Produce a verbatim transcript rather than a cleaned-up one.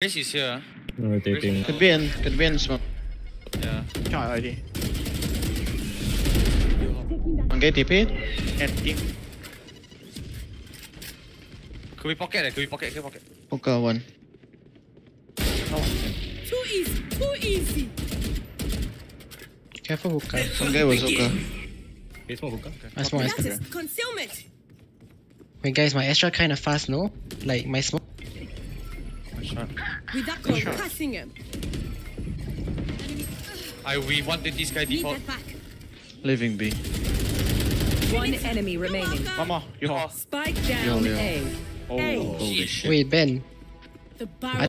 Macy's here. I'm rotating. Could be in, could be in smoke. Yeah. Can't I D. One gate T P. Yeah, could be pocket there, could be pocket, could be pocket. Poker one. Oh. Too easy, too easy. Careful hookah. Some guy was hookah. Okay, smoke hookah. Okay. I smoke, I smoke. Concealment. Wait guys, my Astra kinda fast, no? Like my smoke. Shot. Without passing him. I we wanted this guy default. Living B. One enemy remaining. One more. Spike down yo, yo. A. Oh, a. Holy shit. Wait, Ben. The